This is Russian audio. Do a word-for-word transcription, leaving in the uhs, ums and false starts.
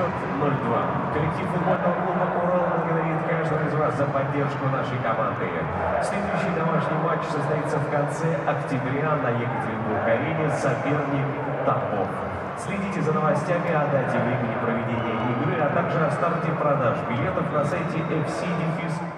счет ноль два. Коллектив футбольного клуба «Урал» благодарит каждого из вас за поддержку нашей команды. Следующий домашний матч состоится в конце октября на Екатеринбург-Карине, соперник Топов. Следите за новостями о дате времени проведения игры, а также о старте продаж билетов на сайте эф си дефис точка ру.